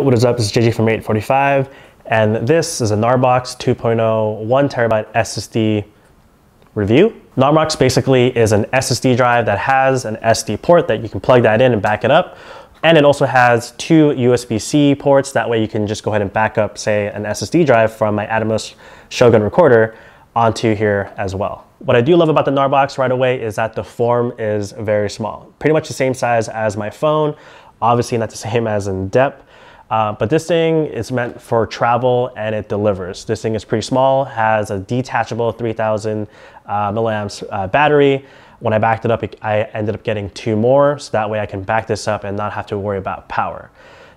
What is up? This is JJ from 845, and this is a Gnarbox 2.0 1TB SSD review. Gnarbox basically is an SSD drive that has an SD port that you can plug that in and back it up. And it also has two USB-C ports. That way you can just go ahead and back up, say, an SSD drive from my Atomos Shogun recorder onto here as well. What I do love about the Gnarbox right away is that the form is very small. Pretty much the same size as my phone. Obviously not the same as in depth. But this thing is meant for travel and it delivers. This thing is pretty small, has a detachable 3000 milliamps battery. When I backed it up, I ended up getting two more, so that way I can back this up and not have to worry about power.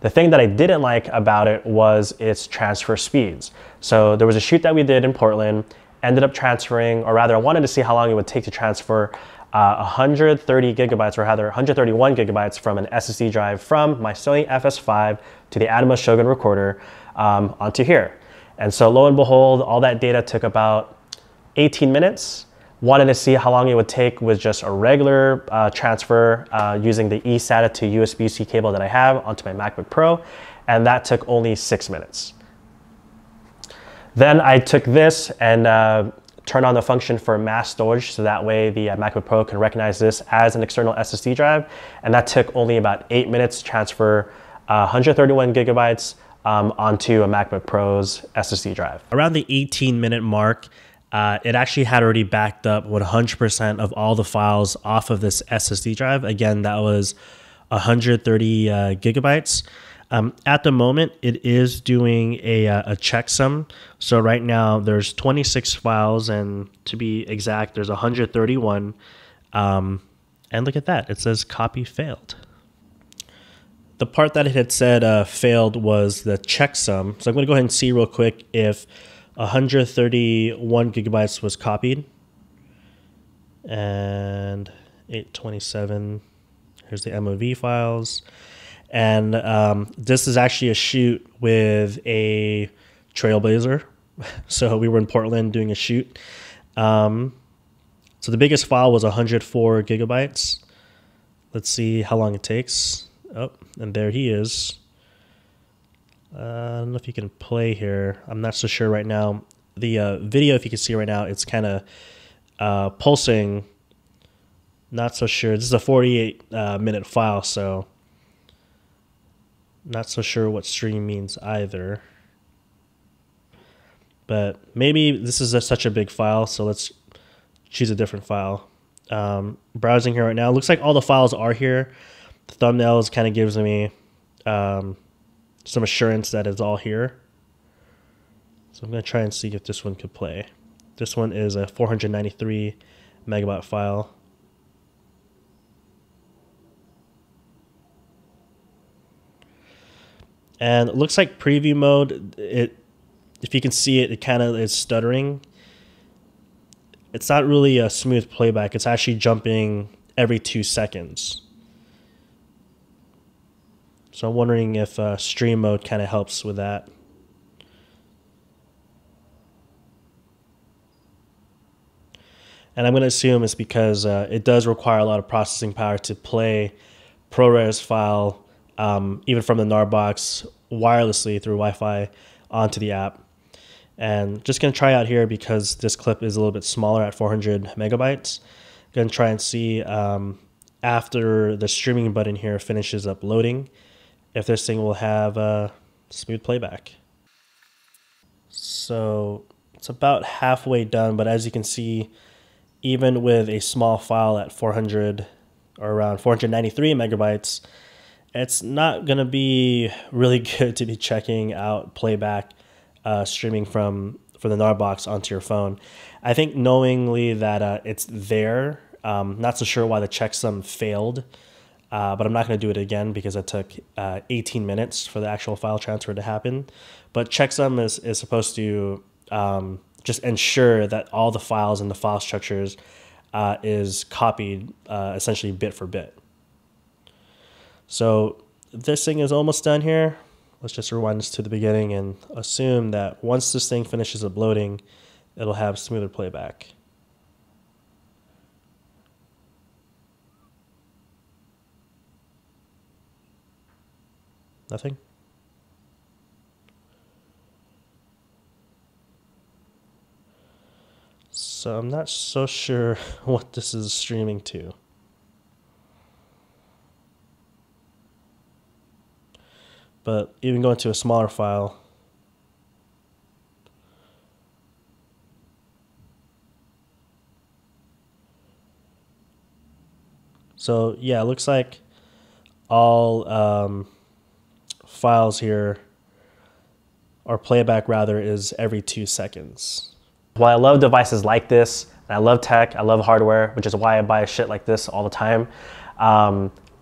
The thing that I didn't like about it was its transfer speeds. So there was a shoot that we did in Portland, ended up transferring, or rather I wanted to see how long it would take to transfer 130 gigabytes, or rather 131 gigabytes from an SSD drive from my Sony FS5 to the Atomos Shogun recorder onto here. And so lo and behold, all that data took about 18 minutes. Wanted to see how long it would take with just a regular transfer using the eSATA to USB-C cable that I have onto my MacBook Pro. And that took only 6 minutes. Then I took this and turn on the function for mass storage, so that way the MacBook Pro can recognize this as an external SSD drive. And that took only about 8 minutes to transfer 131 gigabytes onto a MacBook Pro's SSD drive. Around the 18-minute mark, it actually had already backed up 100% of all the files off of this SSD drive. Again, that was 130 gigabytes. At the moment, it is doing a checksum. So right now there's 26 files, and to be exact, there's 131. And look at that, it says copy failed. The part that it had said failed was the checksum. So I'm gonna go ahead and see real quick if 131 gigabytes was copied. And 827, here's the MOV files. And this is actually a shoot with a Trailblazer. So we were in Portland doing a shoot. So the biggest file was 104 gigabytes. Let's see how long it takes. Oh, and there he is. I don't know if you can play here. I'm not so sure right now. The video, if you can see right now, it's kind of pulsing. Not so sure. This is a 48-minute file, so... Not so sure what stream means either, but maybe this is such a big file, so let's choose a different file. Browsing here right now, looks like all the files are here. The thumbnails kind of gives me some assurance that it's all here. So I'm gonna try and see if this one could play. This one is a 493 megabyte file. And it looks like preview mode, if you can see it, it kind of is stuttering. It's not really a smooth playback. It's actually jumping every 2 seconds. So I'm wondering if stream mode kind of helps with that. And I'm going to assume it's because it does require a lot of processing power to play ProRes file even from the Gnarbox wirelessly through Wi-Fi onto the app. And just gonna try out here because this clip is a little bit smaller at 400 megabytes. Gonna try and see after the streaming button here finishes up loading, if this thing will have smooth playback. So it's about halfway done, but as you can see, even with a small file at 400 or around 493 megabytes, it's not going to be really good to be checking out playback streaming from the Gnarbox onto your phone. I think knowingly that it's there, not so sure why the checksum failed, but I'm not going to do it again because it took 18 minutes for the actual file transfer to happen. But checksum is supposed to just ensure that all the files and the file structures is copied essentially bit for bit. So this thing is almost done here. Let's just rewind this to the beginning and assume that once this thing finishes uploading, it'll have smoother playback. Nothing. So I'm not so sure what this is streaming to. But even going to a smaller file, so yeah, it looks like all files here, or playback rather, is every 2 seconds. While I love devices like this, and I love tech, I love hardware, which is why I buy shit like this all the time,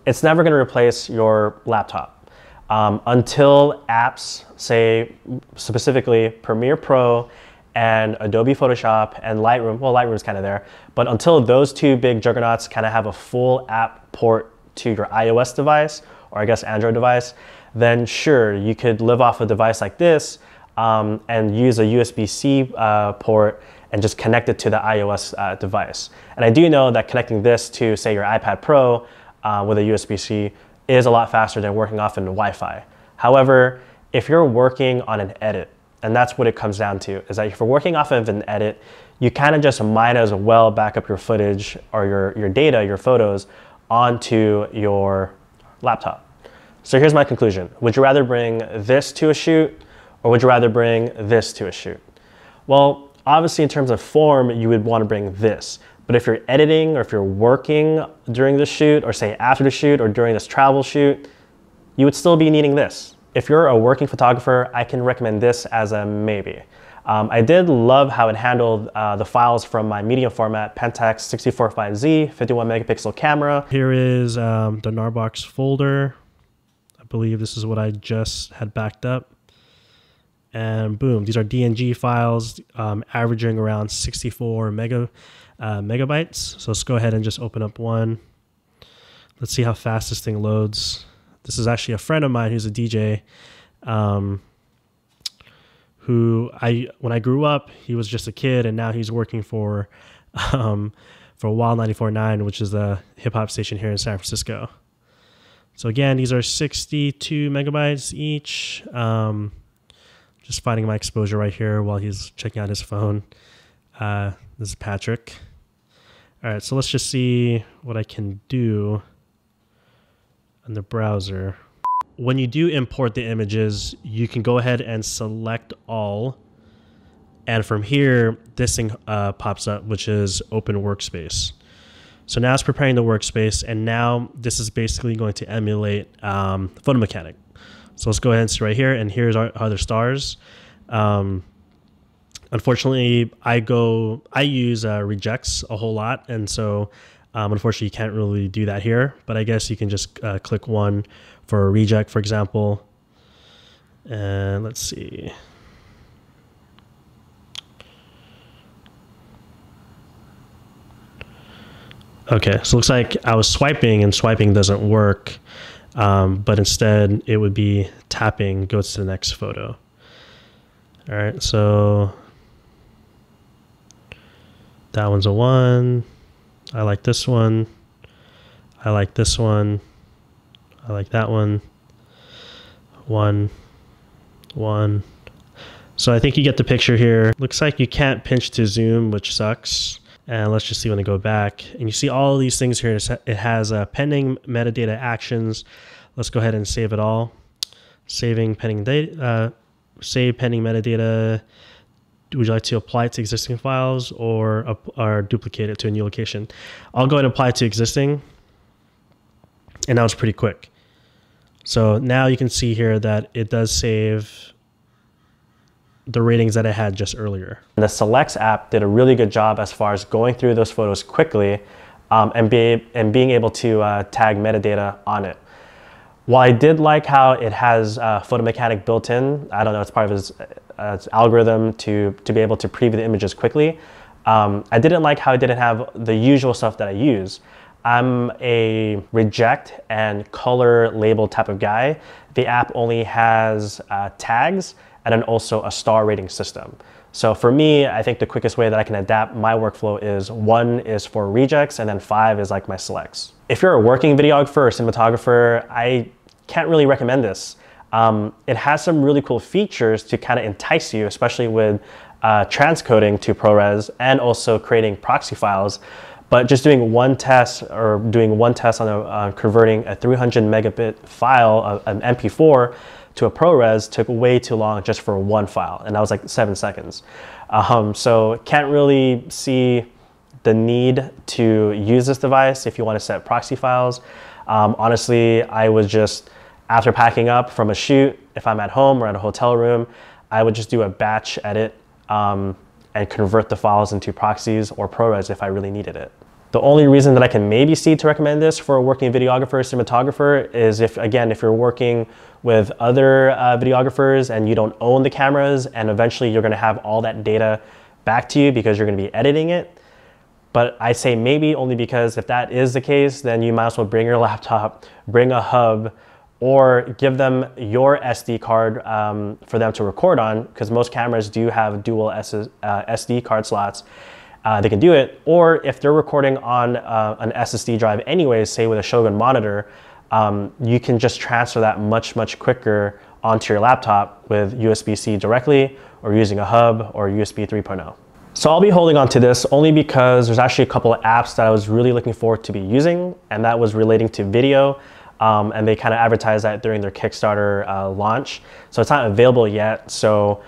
it's never gonna replace your laptop. Until apps, say specifically Premiere Pro and Adobe Photoshop and Lightroom, well, Lightroom's kind of there, but until those two big juggernauts kind of have a full app port to your iOS device, or I guess Android device, then sure, you could live off a device like this and use a USB-C port and just connect it to the iOS device. And I do know that connecting this to, say, your iPad Pro with a USB-C is a lot faster than working off in Wi-Fi. However, if you're working on an edit, and that's what it comes down to, is that if you're working off of an edit, you kind of just might as well back up your footage or your data, your photos, onto your laptop. So here's my conclusion. Would you rather bring this to a shoot, or would you rather bring this to a shoot? Well, obviously in terms of form, you would want to bring this. But if you're editing, or if you're working during the shoot, or say after the shoot, or during this travel shoot, you would still be needing this. If you're a working photographer, I can recommend this as a maybe. I did love how it handled the files from my medium format Pentax 645Z 51 megapixel camera. Here is the Gnarbox folder. I believe this is what I just had backed up. And boom, these are DNG files averaging around 64 megabytes. So let's go ahead and just open up one. Let's see how fast this thing loads. This is actually a friend of mine who's a DJ who when I grew up, he was just a kid, and now he's working for Wild 94.9, which is a hip hop station here in San Francisco. So again, these are 62 megabytes each. Just finding my exposure right here while he's checking out his phone. This is Patrick. All right, so let's just see what I can do in the browser. When you do import the images, you can go ahead and select all, and from here this thing pops up, which is open workspace. So now it's preparing the workspace, and now this is basically going to emulate Photo Mechanic. So let's go ahead and see right here, and here's our other stars. Unfortunately, I use rejects a whole lot, and so unfortunately, you can't really do that here, but I guess you can just click one for a reject, for example. And let's see. Okay, so it looks like I was swiping, and swiping doesn't work, but instead it would be tapping goes to the next photo. All right, so that one's a one. I like this one, I like this one, I like that one, one, one. So I think you get the picture here. Looks like you can't pinch to zoom, which sucks. And let's just see when I go back. And you see all of these things here. It has pending metadata actions. Let's go ahead and save it all. Saving pending data, save pending metadata. Would you like to apply it to existing files or duplicate it to a new location? I'll go ahead and apply it to existing. And that was pretty quick. So now you can see here that it does save the ratings that I had just earlier. The Selects app did a really good job as far as going through those photos quickly and being able to tag metadata on it. While I did like how it has Photo Mechanic built in, I don't know, it's part of its algorithm to be able to preview the images quickly. I didn't like how it didn't have the usual stuff that I use. I'm a reject and color label type of guy. The app only has tags and then also a star rating system. So for me, I think the quickest way that I can adapt my workflow is 1 is for rejects and then 5 is like my selects. If you're a working videographer or cinematographer, I can't really recommend this. It has some really cool features to kind of entice you, especially with transcoding to ProRes and also creating proxy files. But just doing one test or doing one test on a, converting a 300 megabit file, an MP4, to a ProRes took way too long just for one file, and that was like 7 seconds. So can't really see the need to use this device if you want to set proxy files. Honestly, I was just, after packing up from a shoot, if I'm at home or at a hotel room, I would just do a batch edit and convert the files into proxies or ProRes if I really needed it. The only reason that I can maybe see to recommend this for a working videographer or cinematographer is if, again, if you're working with other videographers and you don't own the cameras, and eventually you're gonna have all that data back to you because you're gonna be editing it. But I say maybe only because if that is the case, then you might as well bring your laptop, bring a hub, or give them your SD card for them to record on, because most cameras do have dual SD card slots. They can do it. Or if they're recording on an SSD drive anyways, say with a Shogun monitor, you can just transfer that much, much quicker onto your laptop with USB-C directly, or using a hub or USB 3.0. So I'll be holding on to this only because there's actually a couple of apps that I was really looking forward to be using, and that was relating to video. And they kind of advertised that during their Kickstarter launch. So it's not available yet. So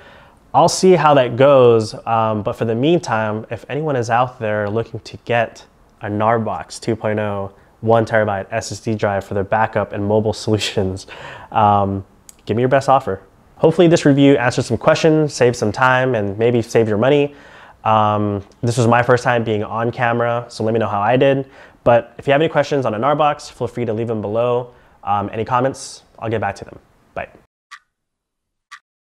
I'll see how that goes. But for the meantime, if anyone is out there looking to get a Gnarbox 2.0 1TB SSD drive for their backup and mobile solutions, give me your best offer. Hopefully this review answers some questions, saves some time, and maybe save your money. This was my first time being on camera, so let me know how I did. But if you have any questions on a Gnarbox, feel free to leave them below. Any comments, I'll get back to them.